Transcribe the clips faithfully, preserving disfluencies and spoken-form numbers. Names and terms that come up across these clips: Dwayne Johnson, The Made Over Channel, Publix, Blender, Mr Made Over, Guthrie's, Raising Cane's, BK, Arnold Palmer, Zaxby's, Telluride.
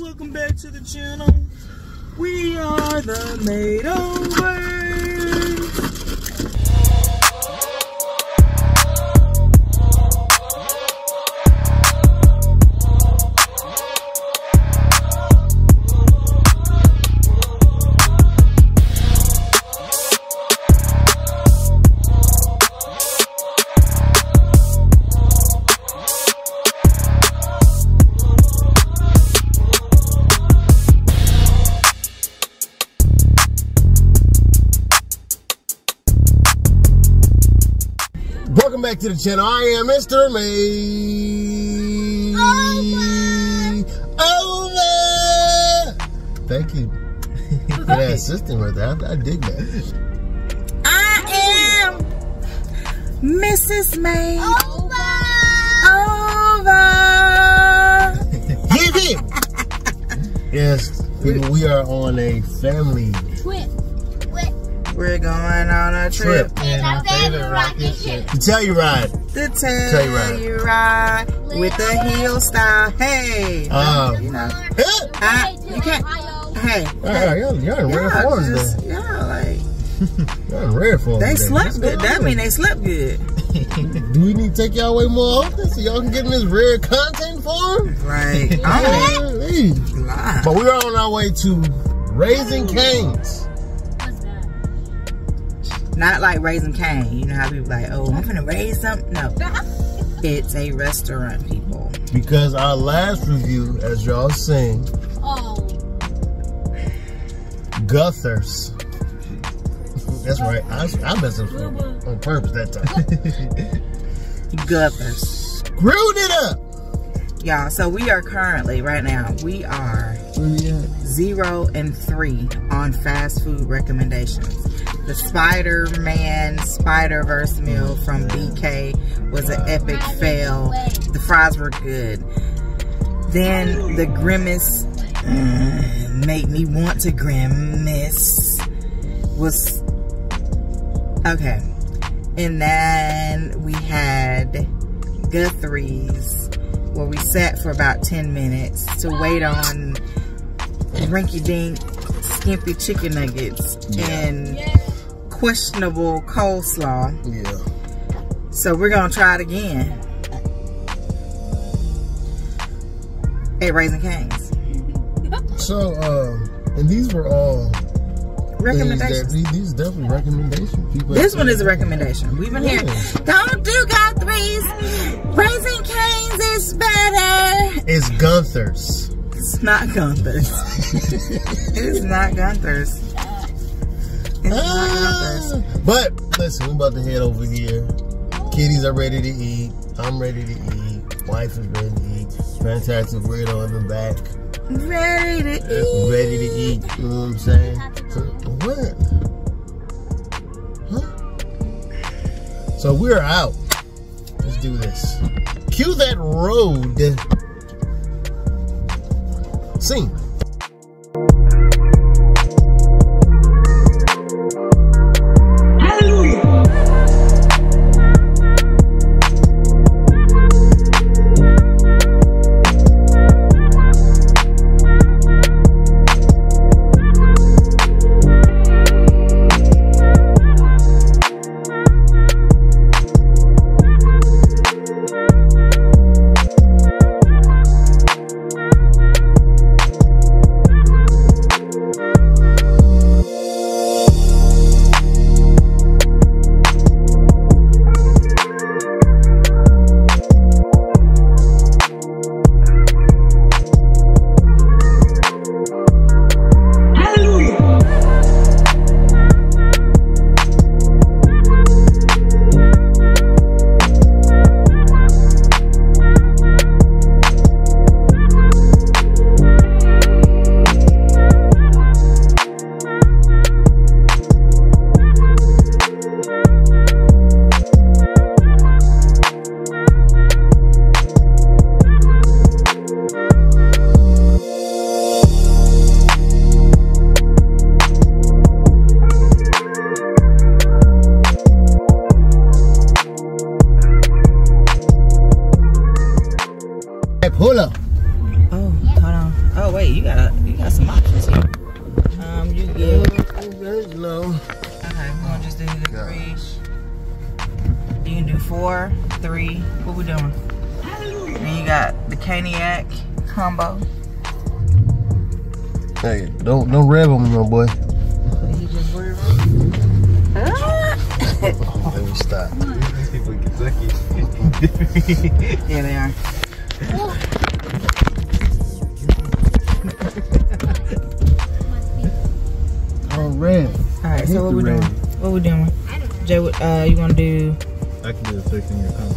Welcome back to the channel. We are the Made Over. Back to the channel. I am Mister Made Over. Over. Thank you for that assistant right there. I, I dig that. I am Missus Made Over. Over. Give it. Yes, people, we are on a family trip. We're going on a trip. trip. In our favorite rocket ship. The Telluride. The Telluride. Telluride. With the heel style. Hey. Uh, you know. I, you can't. Hey. hey. Y'all in rare form today. Y'all like. Y'all in rare form They slept good. That mean they slept good. Do we need to take y'all away more often so y'all can get in this rare content form? Right. Yeah. But we're on our way to Raising Cane's. Not like Raising Cane's. You know how people like, oh, I'm gonna raise something. No, it's a restaurant, people. Because our last review, as y'all seen, oh, Guthrie's. That's right. I, I messed up on purpose that time. Guthrie's screwed it up, y'all. So we are currently, right now, we are zero and three on fast food recommendations. The Spider-Man, Spider-Verse meal from B K was an epic fail. The fries were good. Then the Grimace, mm, made me want to grimace, was okay. And then we had Guthrie's, where we sat for about ten minutes to wait on rinky-dink, skimpy chicken nuggets, yeah, and yeah, questionable coleslaw. Yeah. So we're gonna try it again at Raising Cane's. So, um, and these were all recommendations. That, these definitely recommendations. People this one is a recommendation. We've been yeah. here. Don't do Guthrie's. Raising Cane's is better. It's Guthrie's. It's not Guthrie's. It is not Guthrie's. It's uh, not Guthrie's. But listen, we're about to head over here. Kitties are ready to eat. I'm ready to eat. Wife is ready to eat. Fantastic. We're on the back. Ready to eat. Ready to eat. You know what I'm saying? What? Huh? So we're out. Let's do this. Cue that road. Sim. Oh wait, you got you got some options here. Um, you get. There's no. Okay, we're gonna just do the Guthrie's. You can do four, three. What we doing? And you got the cognac combo. Hey, don't don't rev on me, my boy. He just rev on me. Let me stop. These people in Kentucky. Yeah, they are. All right. All right. So what we doing? What we doing? Jay, what, uh, you want to do? I can do a six in your combo.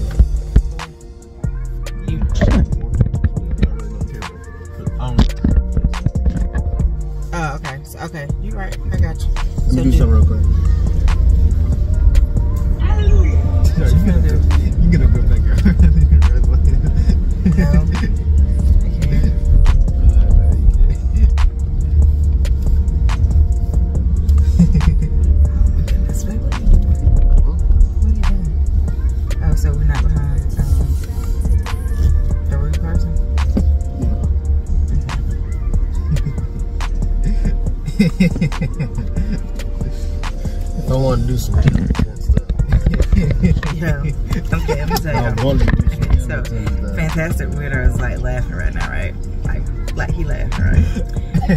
Oh, okay. So, okay, you right. I got you. Let me do something real quick. No, you gonna do? You gonna go back out? No, I can't. That's right. What are you doing? What are you doing? Oh, so we're not behind um, the rude person. Yeah. I want to do something. Yo, okay, let me tell you. Okay, so, Fantastic Widow is like laughing right now, right? Like, like he laughing, right?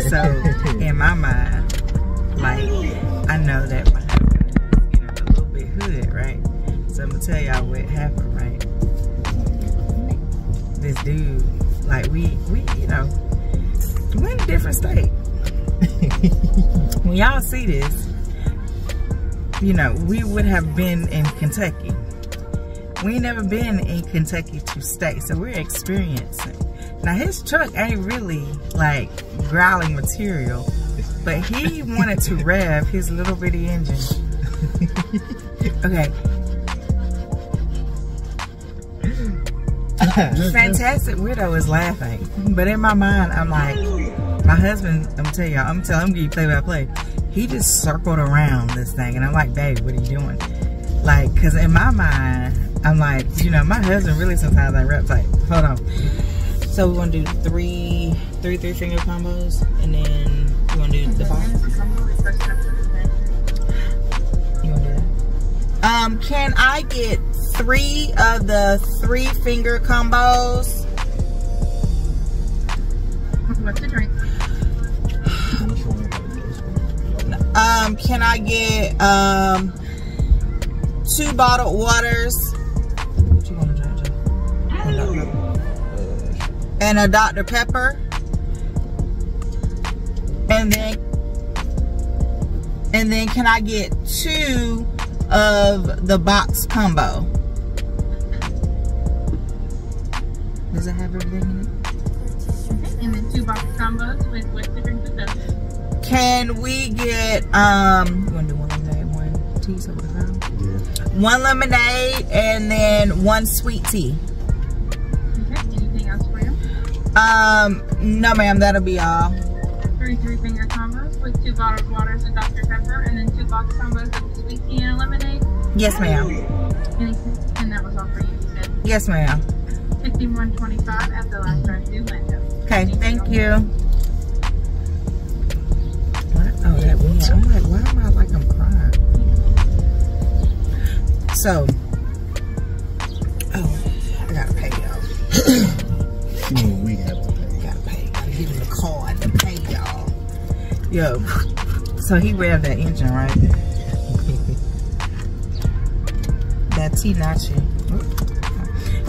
So, in my mind, like, I know that my husband is, you know, a little bit hood, right? So, I'm gonna tell y'all what happened, right? This dude, like, we, we, you know, we're in a different state. When y'all see this, you know, we would have been in Kentucky. We ain't never been in Kentucky to stay, so we're experiencing. Now his truck ain't really like growling material, but he wanted to rev his little bitty engine. Okay. Fantastic Widow is laughing, but in my mind, I'm like, my husband, I'm tell y'all, I'm telling him, give you play by play. He just circled around this thing, and I'm like, babe, what are you doing? Like, cause in my mind, I'm like, you know, my husband really sometimes I rep like, hold on. So we're gonna do three, three, three finger combos, and then we're gonna do the five. You wanna do that? Um, can I get three of the three finger combos? What's the drink? Um, can I get um, two bottled waters? What you want to drink, Jay? And a Doctor Pepper. And then, and then can I get two of the box combo? Does it have everything in it? And then two box combos with what different stuff? Can we get um? You want to do one lemonade, one tea, something like that? Yeah. One lemonade and then one sweet tea. Okay. Anything else for you? Um, no, ma'am. That'll be all. Three three-finger combos with two bottled waters and Doctor Pepper, and then two box combos with sweet tea and lemonade. Yes, ma'am. And, and that was all for you, you said? Yes, ma'am. Fifty-one twenty-five at the last drive-through window. Okay. Thank you. Oh, that was, I'm like, why am I like I'm crying? So, oh, I gotta pay y'all. Ooh, we gotta pay. Gotta pay. Gotta give him the card to pay y'all. Yo, so he revved that engine, right? That T-Nachi.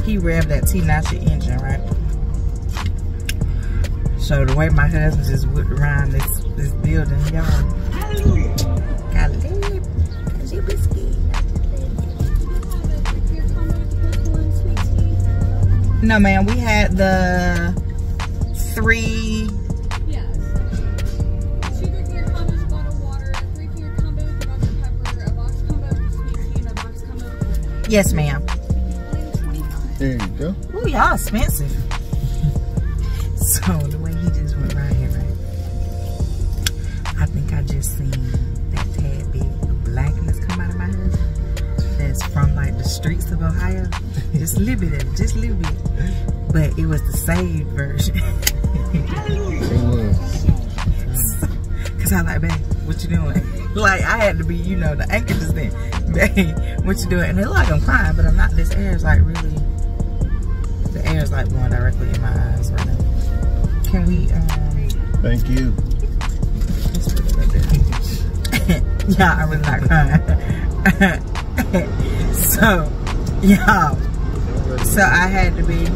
He revved that T-Nachi engine, right? So the way my husband just whipped around this. This building, y'all. Got it. No, man, we had the three. Yes. Two three finger combos, bottled water, three finger combos, Doctor Pepper, a box combo, sweet tea, and a box combo. Yes, ma'am. There you go. Ooh, y'all expensive. So the way he just went right here, right? I think I just seen that tad bit of blackness come out of my head. That's from like the streets of Ohio. Just a little bit of it, just a little bit. But it was the saved version. time like, babe, what you doing? Like, I had to be, you know, the anchor just then. Babe, what you doing? And it looked like I'm crying, but I'm not. This air is like really, the air is like blowing directly in my eyes right now. Can we, um... Thank you. Let's put it right there. Y'all, I was not crying. So, y'all, so I had to be...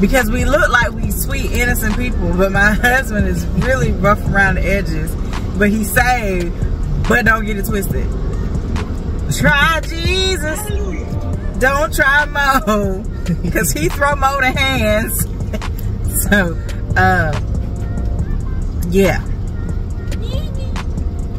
Because we look like we sweet, innocent people, but my husband is really rough around the edges. But he's saved, but don't get it twisted. Try Jesus. Don't try Mo, because he throw Mo to hands. So, uh, yeah.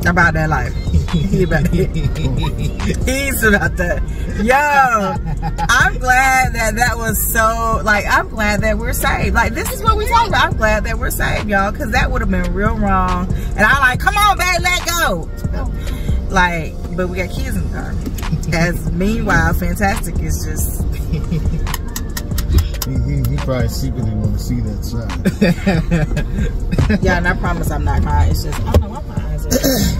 About that life. He about He's about that. Yo, I'm glad that that was so, like, I'm glad that we're saved. Like, this is what we talk about. I'm glad that we're saved, y'all, because that would have been real wrong. And I like, come on, babe, let go. Like, but we got kids in the car. As meanwhile, Fantastic is just... He, he, he probably secretly want to see that side. Yeah, and I promise I'm not crying. It's just, I don't know why my eyes are...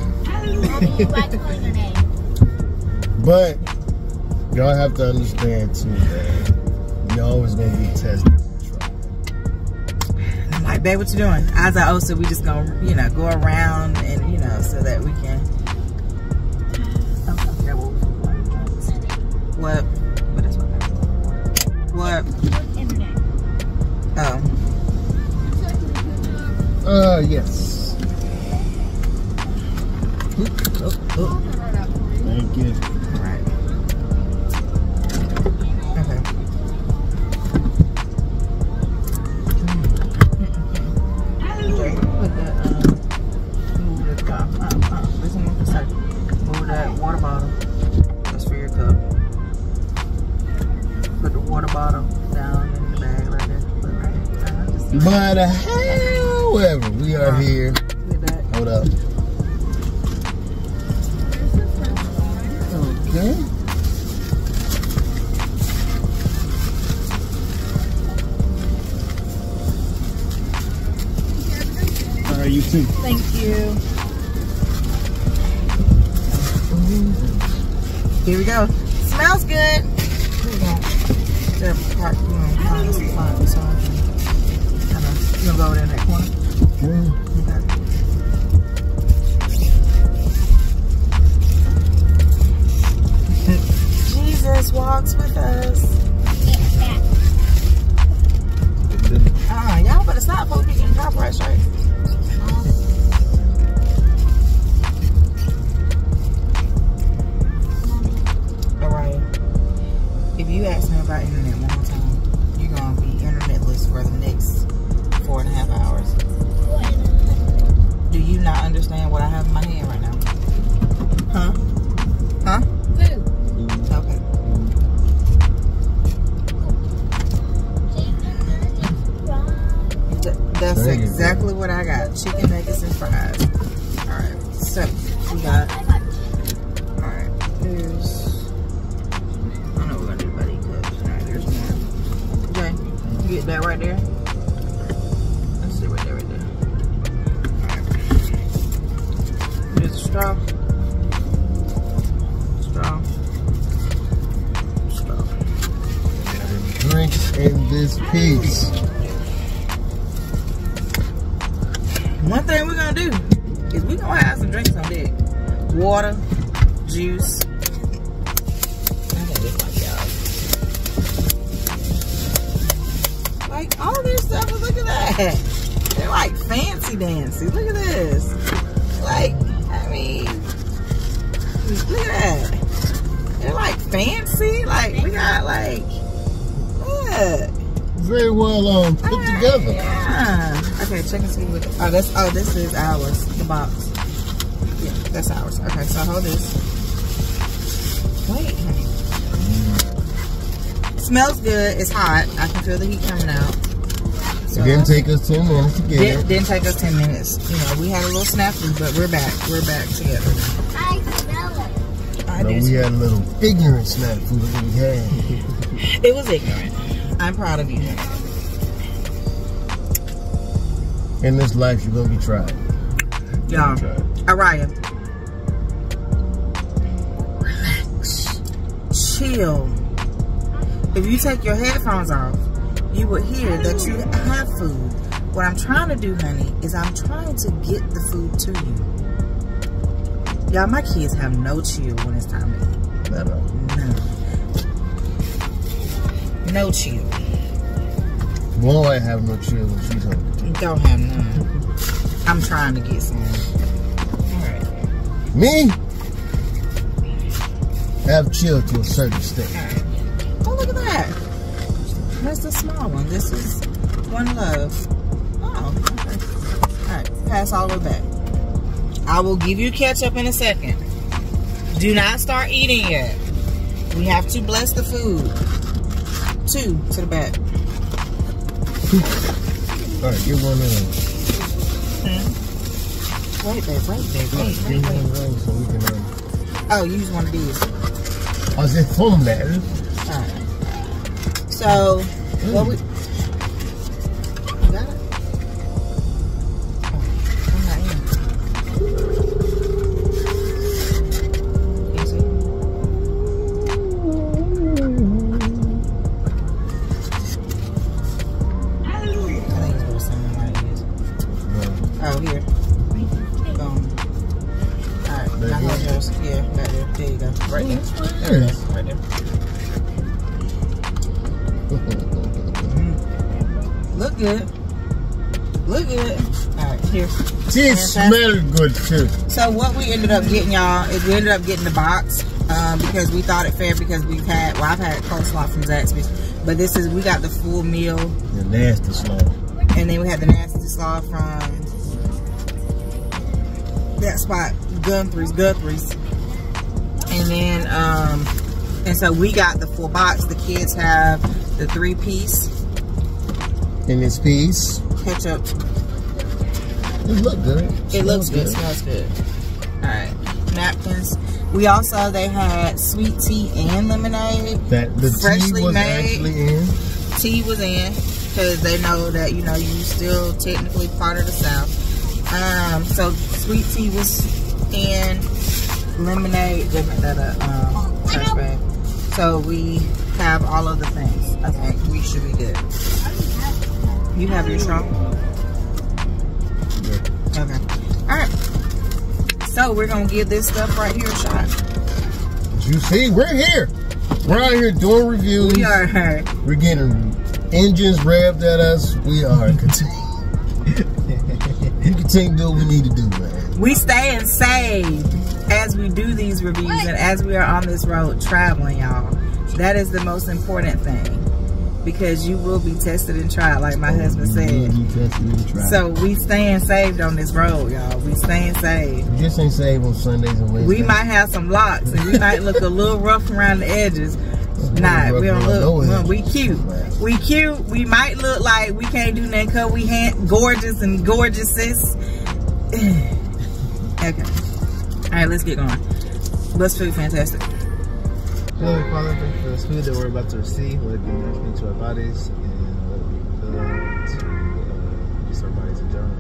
But y'all have to understand too that y'all always gonna be tested. I'm like, babe, what you doing? I was like, oh, so we just gonna, you know, go around and, you know, so that we can. What? What is what? What? Internet. Oh. Uh, yes. Oop, oop, oop. Thank you. All right. Okay. Okay. Put that, um, move the cup. Um, um, this one the side. Move that water bottle. That's for your cup. Put the water bottle down in the bag like that. Put right there. But uh, however, we are um, here. Hold up. Okay. All right, you too. Thank you. Ooh. Here we go. Smells good. They're part, you know, fine, fine, so I'm gonna go over there in that corner. Yeah. Okay. Jesus walks with us. Ah, uh, y'all better stop supposed to be getting car price, right? Um, Alright. If you ask me about internet one more time, you're gonna be internetless for the next four and a half hours. What? Do you not understand what I have in my hand right now? Huh? Huh? Food. Okay. That's exactly what I got. Chicken nuggets and fries. Alright, so we got alright, there's I don't know what everybody cooks. Alright, there's one. Okay, you get that right there? Let's see right there, right there. Alright. There's a straw. Straw. Drinks in this piece. One thing we're gonna do is we're gonna have some drinks on deck. Water, juice. I can look like y'all. Like all this stuff, look at that. They're like fancy dancy. Look at this. Like, I mean, look at that. They're like fancy. Like, we got like. Very well um, put right, together. Yeah. Okay, check and see what. Oh, that's oh, this is ours. The box. Yeah, that's ours. Okay, so hold this. Wait. Mm. Smells good. It's hot. I can feel the heat coming out. So, it didn't take us ten minutes to get it. Didn't take us ten minutes. You know, we had a little snafu, but we're back. We're back together. I smell it. I no, do. We had a little ignorant snafu that we had. It was ignorant. I'm proud of you. In this life, you're gonna be tried. Yeah. Arian. Relax. Chill. If you take your headphones off, you would hear that you have food. What I'm trying to do, honey, is I'm trying to get the food to you. Y'all, my kids have no chill when it's time to eat. Never. No. No chill. Boy, I have no chill when she's hungry. You don't have none. I'm trying to get some. Alright. Me? I have chill to a certain extent. Right. Oh, look at that. That's the small one. This is One Love. Oh, okay. Alright, pass all the way back. I will give you ketchup in a second. Do not start eating yet. We have to bless the food. Two to the back. Alright, get one in. Hmm? Wait there, wait there, wait, wait, wait, wait. So we can, um... oh, you just want to do this. I was just full of that. Alright. So, mm. what we... It smelled good too. So what we ended up getting, y'all, is we ended up getting the box um, because we thought it fair, because we've had, well, I've had coleslaw from Zaxby's, but this is, we got the full meal. The nasty slaw. And then we had the nasty slaw from that spot, Guthrie's, Guthrie's. And then, um, and so we got the full box. The kids have the three piece. And this piece. Ketchup. It look good. It, it looks good. It smells good. Alright. Napkins. We also, they had sweet tea and lemonade. That the freshly tea was made. Actually in. Tea was in. Because they know that, you know, you still technically part of the South. Um, so sweet tea was in. Lemonade. They made that a um, trash bag. So we have all of the things. I think we should be good. You have your trunk. Okay. Alright. So we're gonna give this stuff right here a shot. You see, we're here. We're out here doing reviews. We are. We're getting engines revved at us. We are continuing. We continue to do what we need to do, man. We stay and save as we do these reviews what? and as we are on this road traveling, y'all. That is the most important thing. Because you will be tested and tried, like my oh, husband said. So we staying saved on this road, y'all. We staying saved. We just ain't saved on Sundays and Wednesdays. We might have some locks, and we might look a little rough around the edges. Nah, we don't look. No, we cute. We cute. We might look like we can't do nothing because we ain't gorgeous and gorgeous, sis. Okay. All right, let's get going. Let's feel fantastic. Father, thank you for this food that we're about to receive. Let it be nourishment to our bodies, and let it be filled to uh, just our bodies in general.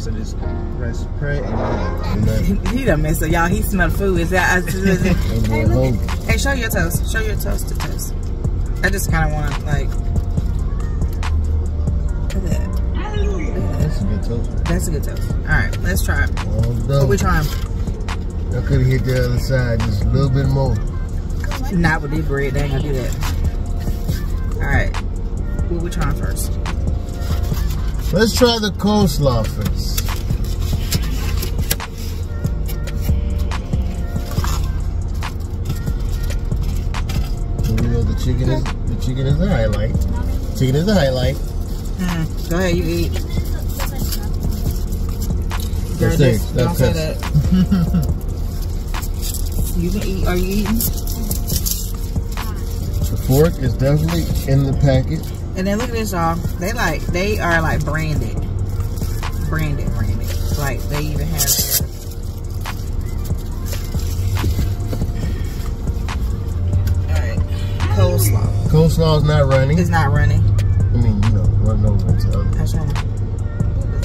So just rest, pray, and then he, he done messed up, y'all. He smelled food. Is that? Is that hey, look at, hey, show your toast. Show your toast to toast. I just kind of want like. Look at that. Yeah, that's a good toast. Man. That's a good toast. All right, let's try it. Well what we trying? I could have hit the other side just a little bit more. Not with this bread, they ain't gonna do that. Alright, what we trying first? Let's try the coleslaw first. You know the chicken is the chicken is the highlight. The chicken is the highlight. Mm, go ahead, you eat. That's it. That's don't say that. You can eat. Are you eating? Fork is definitely in the packet. And then look at this, y'all. They like they are like branded, branded, branded. Like they even have. All right, coleslaw. Coleslaw is not running. It's not running. I mean, you know, run over into other. That's right.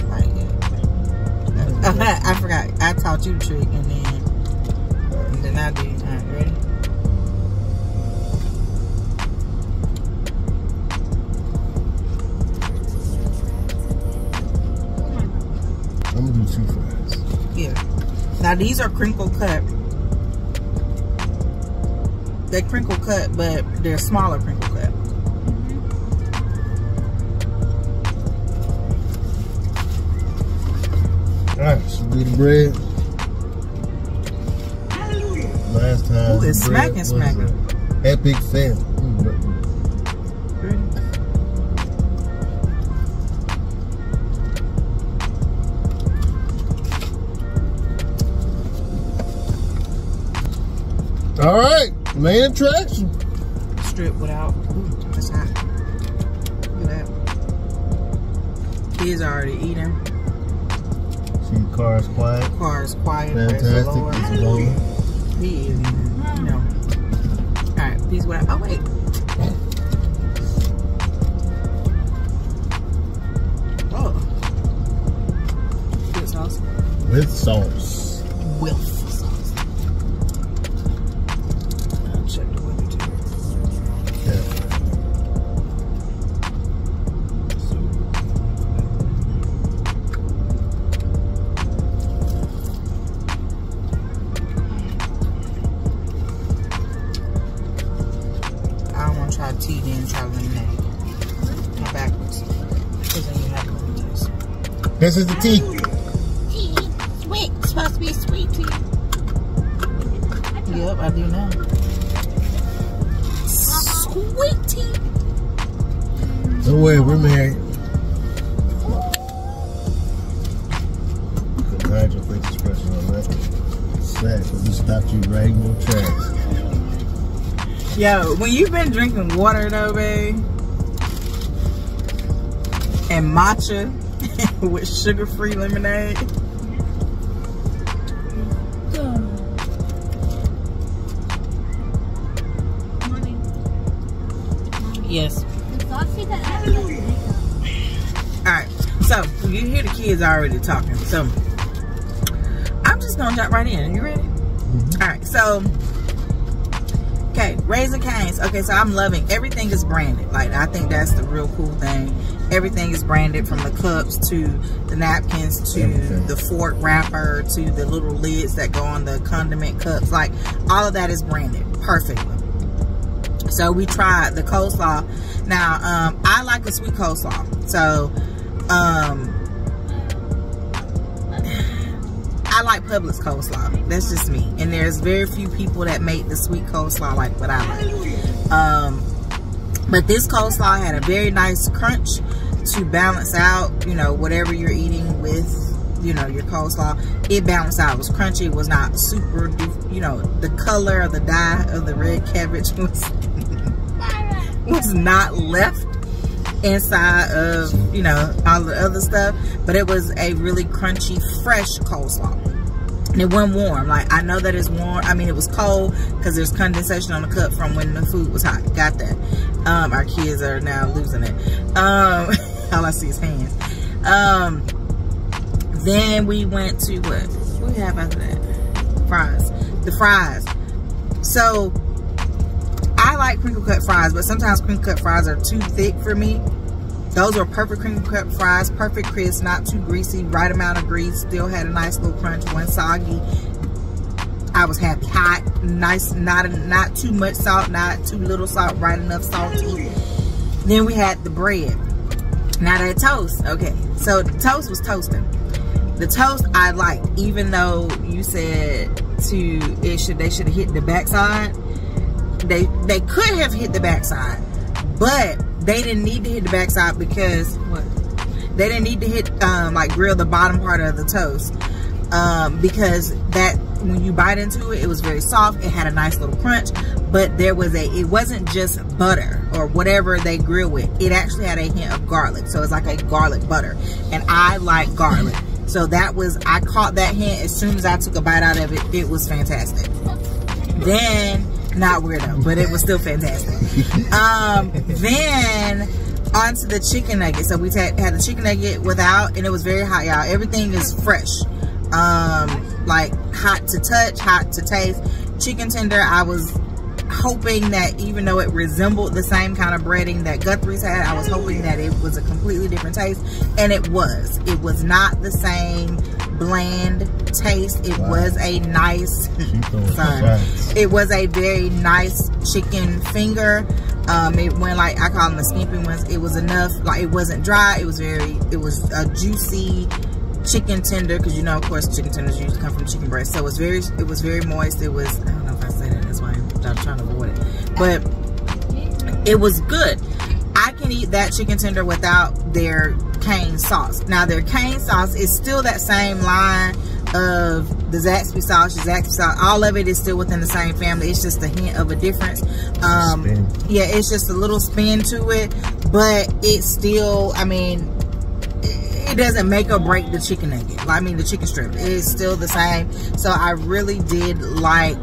Like out you trick, and then, and then I do. All right, ready? I'm gonna do two fries. Yeah. Now these are crinkle cut. They crinkle cut, but they're smaller crinkle cut. Alright, so do the bread. Hallelujah. Last time. Ooh, it's smacking, smacking. Epic fail. Mm-hmm. Alright, main attraction. Strip without. Ooh, that's hot. Look at that. Kids are already eating. Car is quiet. Car is quiet. Fantastic. It's lower. He is. You know. All right. These what? I, oh wait. Oh. With sauce. With sauce. With sauce. I'll check the weather too. Yeah. This is the tea. Tea. Sweet. It's supposed to be sweet tea. Yep, I do now. Sweet tea. No way, we're married. Nigel thinks it's pressure on that. It's sad, because we stopped you right in your tracks. Yo, when you've been drinking water, though, babe, and matcha, with sugar-free lemonade. Yes. Alright, so you hear the kids already talking, so I'm just gonna jump right in. Are you ready? Mm-hmm. Alright, so okay, Raising Cane's. Okay, so I'm loving everything is branded. Like, I think that's the real cool thing. Everything is branded, from the cups to the napkins to the fork wrapper to the little lids that go on the condiment cups. Like, all of that is branded perfectly. So we tried the coleslaw. Now, um, I like a sweet coleslaw. So, um, I like Publix coleslaw. That's just me. And there's very few people that make the sweet coleslaw like what I like. Um, but this coleslaw had a very nice crunch to balance out, you know, whatever you're eating with, you know, your coleslaw. It balanced out. It was crunchy. It was not super, you know, the color of the dye of the red cabbage was, was not left inside of, you know, all the other stuff. But it was a really crunchy, fresh coleslaw. And it wasn't warm. Like, I know that it's warm. I mean, it was cold because there's condensation on the cup from when the food was hot. Got that. Um, our kids are now losing it. Um, all I see is hands. Um, then we went to what? What do we have after that? Fries. The fries. So, I like crinkle cut fries, but sometimes crinkle cut fries are too thick for me. Those were perfect crinkle cut fries, perfect crisp, not too greasy, right amount of grease, still had a nice little crunch, one soggy. I was happy. Hot, nice, not not too much salt, not too little salt, right enough salt to eat. Then we had the bread. Now that toast, okay, so the toast was toasting. The toast I liked, even though you said to it should they should have hit the backside. They they could have hit the backside, but they didn't need to hit the backside because what? They didn't need to hit um, like grill the bottom part of the toast um, because that when you bite into it, it was very soft. It had a nice little crunch, but there was a it wasn't just butter or whatever they grill with. It actually had a hint of garlic, so it's like a garlic butter, and I like garlic, so that was I caught that hint as soon as I took a bite out of it. It was fantastic. Then. Not weirdo, but it was still fantastic. Um, then onto the chicken nugget. So we had the chicken nugget without, and it was very hot, y'all. Everything is fresh. um, like hot to touch, hot to taste. Chicken tender, I was hoping that even though it resembled the same kind of breading that Guthrie's had, I was hoping that it was a completely different taste, and it was. It was not the same bland taste. It wow. was a nice, son, it was a very nice chicken finger. Um, it went like, I call them the skimpy ones. It was enough, like it wasn't dry. It was very, it was a juicy chicken tender, because you know, of course, chicken tenders usually come from chicken breast. So it was very, it was very moist. It was, I don't know if I say that, that's why I'm trying to avoid it. But it was good. I can eat that chicken tender without their cane sauce. Now their cane sauce is still that same line of the Zaxby sauce, the Zaxby sauce, all of it is still within the same family. It's just a hint of a difference. Um, yeah, it's just a little spin to it, but it's still, I mean, it doesn't make or break the chicken nugget. I mean, the chicken strip is still the same. So I really did like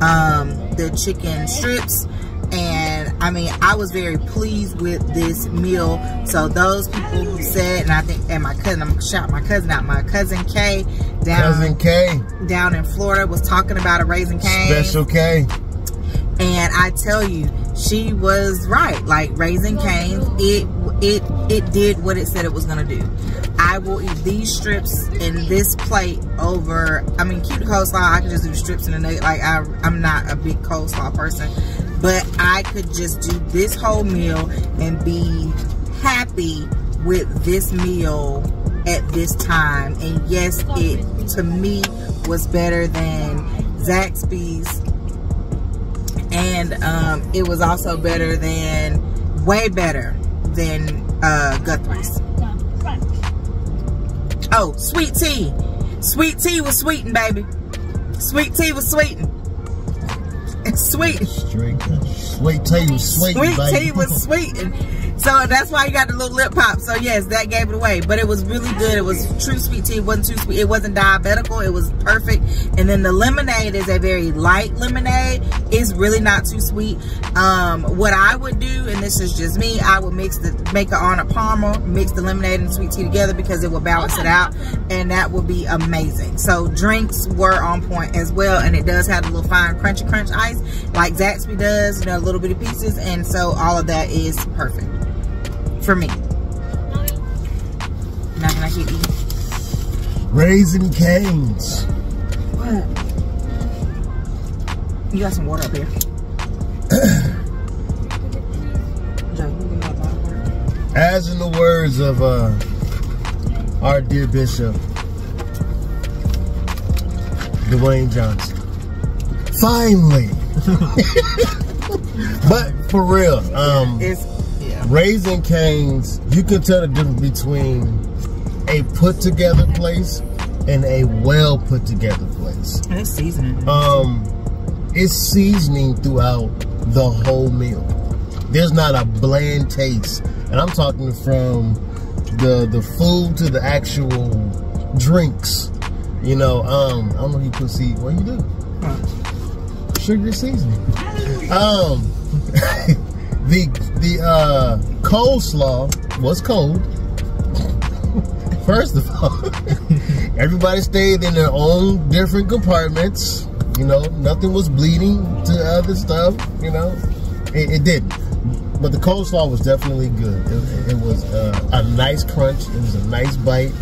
um, the chicken strips. And I mean, I was very pleased with this meal. So those people who said, and I think, and my cousin, I'm gonna shout my cousin out, my cousin K down, cousin K down in Florida was talking about a Raising Cane's. Special K. And I tell you, she was right. Like Raising Cane's, it it it did what it said it was gonna do. I will eat these strips in this plate over, I mean, keep the coleslaw. I can just do strips in the nugget. Like I, I'm not a big coleslaw person. But I could just do this whole meal and be happy with this meal at this time. And yes, it to me was better than Zaxby's, and um, it was also better than, way better than uh, Guthrie's. Oh, sweet tea. Sweet tea was sweetened, baby. Sweet tea was sweetened. It's sweet. Straight, sweet tea was sweet. Sweet baby. tea was sweet. And so that's why you got the little lip pop. So yes, that gave it away. But it was really good. It was true sweet tea. It wasn't too sweet. It wasn't diabetical. It was perfect. And then the lemonade is a very light lemonade. It's really not too sweet. Um, what I would do, and this is just me, I would mix the, make an Arnold Palmer, mix the lemonade and sweet tea together, because it will balance it out. And that would be amazing. So drinks were on point as well. And it does have a little fine crunchy crunch ice, like Zaxby does, you know, little bitty pieces, and so all of that is perfect for me. Now can I keep eating? Raising Cane's. What? You got some water up here. As in the words of uh, our dear Bishop Dwayne Johnson, finally. But for real, um, yeah, yeah. Raising Cane's, you can tell the difference between a put together place and a well put together place. And it's seasoning. Um, it's seasoning throughout the whole meal. There's not a bland taste, and I'm talking from the the food to the actual drinks. You know, um, I don't know if you can see what you do. Huh. Sugar seasoning. Um, the the uh, coleslaw was cold. First of all, everybody stayed in their own different compartments. You know, nothing was bleeding to other stuff. You know, it, it didn't. But the coleslaw was definitely good. It, it was uh, a nice crunch. It was a nice bite.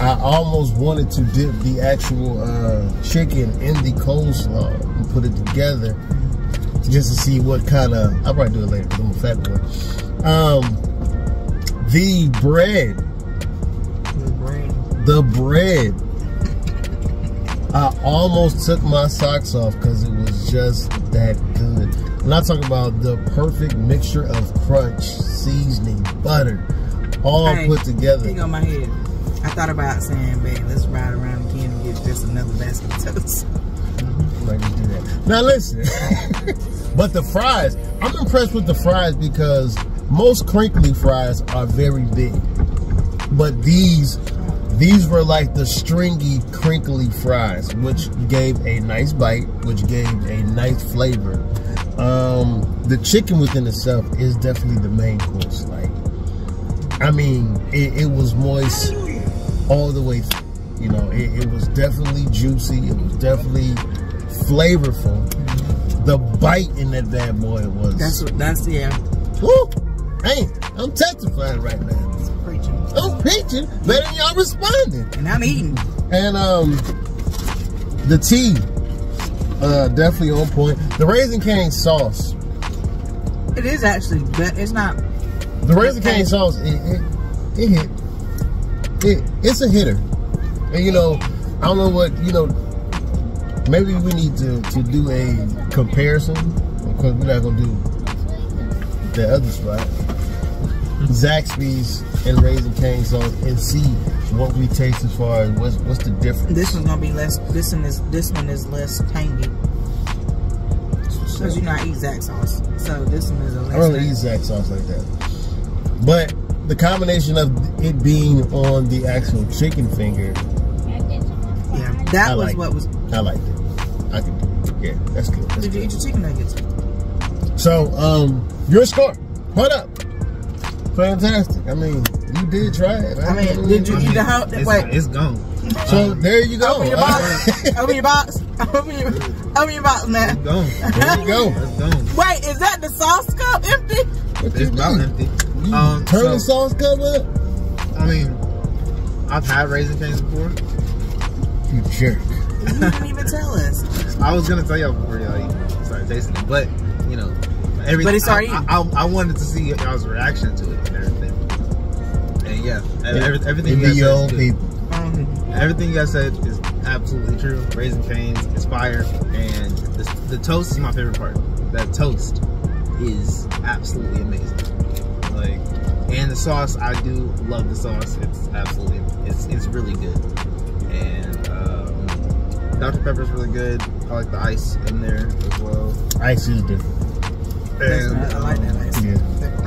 I almost wanted to dip the actual uh, chicken in the coleslaw and put it together just to see what kind of, I'll probably do it later because I'm a fat boy. Um, the bread. The bread. The bread. I almost took my socks off because it was just that good. And I talk about the perfect mixture of crunch, seasoning, butter, all hey, put together. Thing on my head. I thought about saying, babe, let's ride around again and get just another basket of toast. Mm-hmm. Like you do that. Now listen, but the fries, I'm impressed with the fries because most crinkly fries are very big. But these, these were like the stringy, crinkly fries, which gave a nice bite, which gave a nice flavor. Um, the chicken within itself is definitely the main course. Like, I mean, it, it was moist all the way through. You know, it, it was definitely juicy. It was definitely flavorful. Mm-hmm. The bite in that bad boy was. That's what. That's yeah. Woo! Hey, I'm testifying right now. Preaching. I'm preaching. Better than y'all responding. And I'm eating. And um, the tea, uh, definitely on point. The Raising Cane's sauce. It is actually, but it's not. The Raising Cane's sauce, it, it, it hit. It, it's a hitter. And you know, I don't know what, you know, maybe we need to, to do a comparison, because we're not going to do the other spot. Zaxby's and Raising Cane's sauce, and see what we taste as far as what's, what's the difference. This one's going to be less, this one is, this one is less tangy. Because you not eat Zax sauce. So this one is a less I don't really eat Zax sauce like that. But the combination of it being on the actual chicken finger, yeah, that I was liked. What was. I liked it. I could do it. Yeah, that's good. That's Did good. You eat your chicken nuggets? So, um, your score. Hold up. Fantastic. I mean, you did try it. I, I mean, really did you eat the whole? Wait, it's gone. So um, there you go. Open your box. Open your box. Open your, open your box, man. It's gone. There you go. It's gone. Wait, is that the sauce cup empty? What it's about do? Empty. You um, turn so, the sauce cup up. I mean, I've had Raising Cane's before. You jerk. You didn't even tell us. I was gonna tell y'all before y'all started tasting it, but you know, everything. But it's already. I, I, I, I wanted to see y'all's reaction to it and everything. And yeah, yeah. Every, everything. Be your own people. Everything you guys said is absolutely true. Raising Cane's is fire, and the, the toast is my favorite part. That toast is absolutely amazing. Like, and the sauce, I do love the sauce. It's absolutely, it's it's really good. And um, Doctor Pepper's really good. I like the ice in there as well. Ice is different. And, I like that ice. Yeah.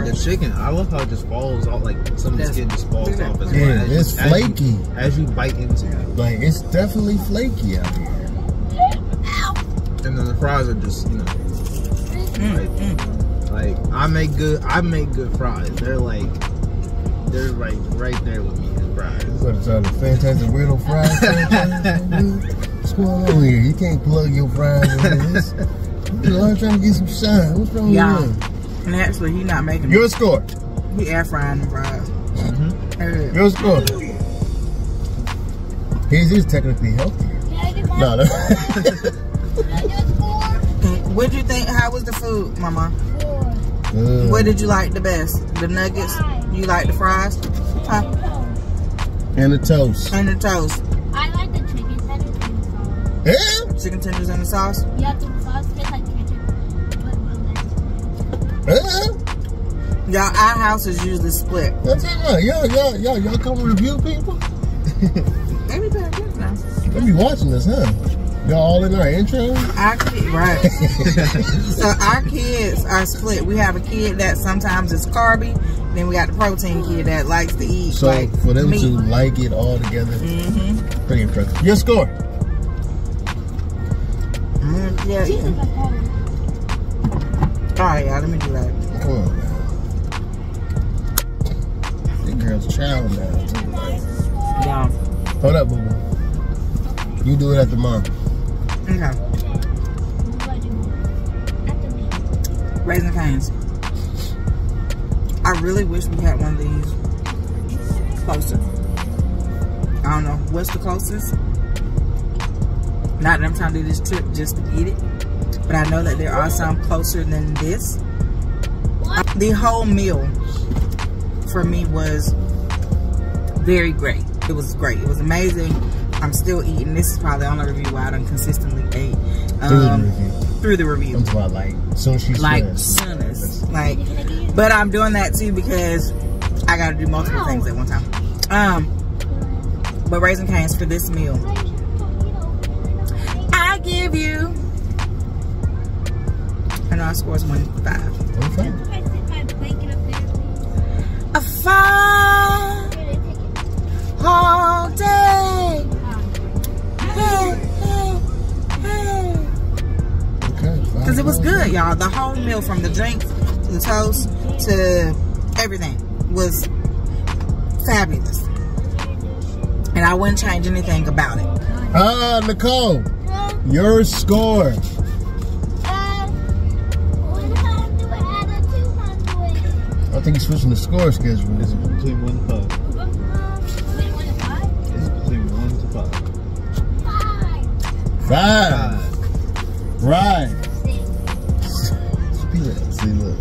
The chicken, I love how it just falls off. Like some of the skin just falls off as well. Yeah, as it's you, flaky as you, as you bite into it. Like it's definitely flaky out here. And then the fries are just, you know, mm-hmm. like, like I make good. I make good fries. They're like, they're right, right there with me. The fries. You're gonna try the Fantastic Weirdo fries. What's going on here? You can't plug your fries in this. I'm trying to get some shine. What's wrong yeah. with you? And actually, he's not making your score. He air frying the fries. Mm-hmm. Hey. Your score. His is technically healthy. No, no. What did you think? How was the food, Mama? Good. What did you like the best? The nuggets? You like the fries? Huh? And the toast. And the toast. I like the chicken tenders and the sauce. Yeah. Chicken tenders and the sauce. You have to sauce taste like. Uh-huh. Y'all, our house is usually split. That's right. Y'all, y'all, y'all, y'all come review people. Everybody good now. They be watching this, huh? Y'all all in our intro. Our kids, right? So our kids are split. We have a kid that sometimes is carby. Then we got the protein kid that likes to eat. So like, for them meat. To like it all together, mm-hmm. pretty impressive. Your score? Mm, yeah. yeah. Alright, y'all, let me do that. Come on, man. That girl's child now, too. Yeah. Hold up, boo-boo. You do it after mom. Okay. Raising Cane's. I really wish we had one of these closer. I don't know. What's the closest? Not that I'm trying to do this trip just to eat it. But I know that there are some closer than this. The whole meal for me was very great. It was great. It was amazing. I'm still eating. This is probably the only review where I done consistently ate. Um, through the review. That's why, like, soon as she Like, soon as. Like, but I'm doing that too because I got to do multiple wow. things at one time. Um, but Raising Cane's for this meal. I give you. And our score is one five. Okay. A five all day. Hey, hey, hey. Okay. Because it was good, y'all. The whole meal, from the drinks to the toast to everything, was fabulous. And I wouldn't change anything about it. Ah, uh, Nicole, uh, your score. Uh, one hundred out of two hundred. I think he's switching the score schedule. It's between one and five. Between one and five? It's between one to five. Five. Five. Right. See, look.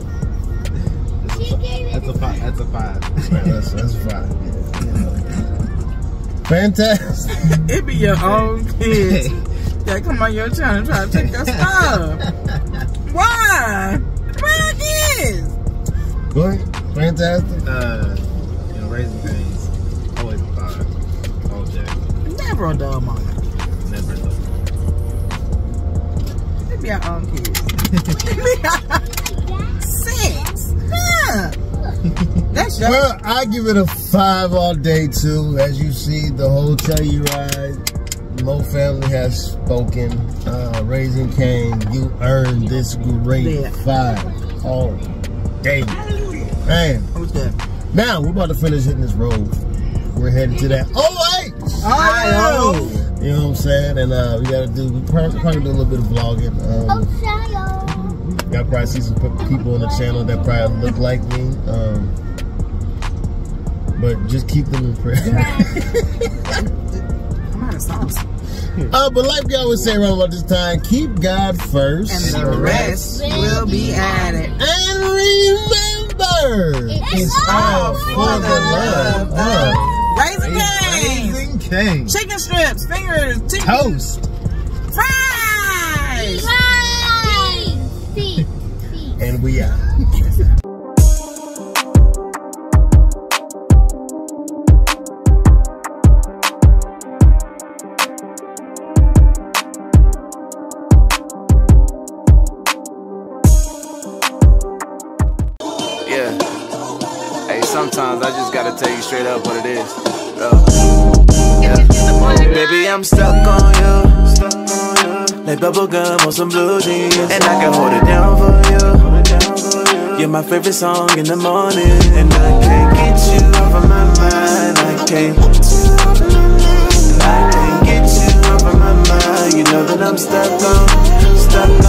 That's a five. That's a five. Right, that's, that's a five. Yeah. Fantastic. It be your own kids that come on your channel and try to take your stuff. Why? Why kids? Good. Fantastic. Uh, you know, Raising Cane's always a five. All day. Never a dull moment. Never a dull moment. It be your own kids. Six. Huh. That's just well, I give it a five all day too. As you see, the whole Telluride, Mo family has spoken. Uh, Raising Cane's, you earned this great yeah. five all day. Man. Now we're about to finish hitting this road. We're headed to that. Oh wait! Oh, you know what I'm saying? And uh, we gotta do. We probably, probably do a little bit of vlogging. Um, Y'all probably see some people on the channel that probably look like me, um, but just keep them in prayer. I'm out of sauce. Uh, but like y'all would say around about this time, keep God first, and the rest will be added. And remember, it's all for the love of Raising Cane's, Raising Cane's, chicken strips, fingers, chicken. Toast, fries. fries. And we are. Yeah. Hey, sometimes I just gotta tell you straight up what it is. Uh, yeah. Baby, I'm stuck on you. Stuck on like bubble gum on some blue jeans, and I can hold it down for you. You're my favorite song in the morning, and I can't get you off of my mind. I can't, I can't get you off of my mind. You know that I'm stuck on, stuck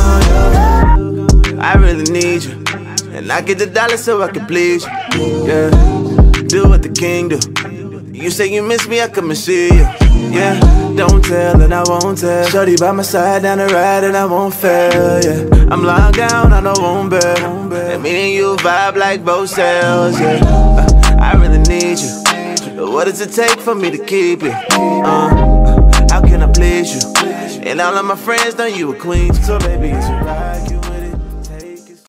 on you. I really need you, and I get the dollar so I can please you. Yeah, do what the king do. You say you miss me, I come and see you. Yeah. Don't tell and I won't tell. Shorty by my side down the ride and I won't fail, yeah. I'm locked down, I know won't bail. And me and you vibe like both cells, yeah. uh, I really need you, but what does it take for me to keep it? Uh, how can I please you? And all of my friends know you a queen, so baby, it's your right.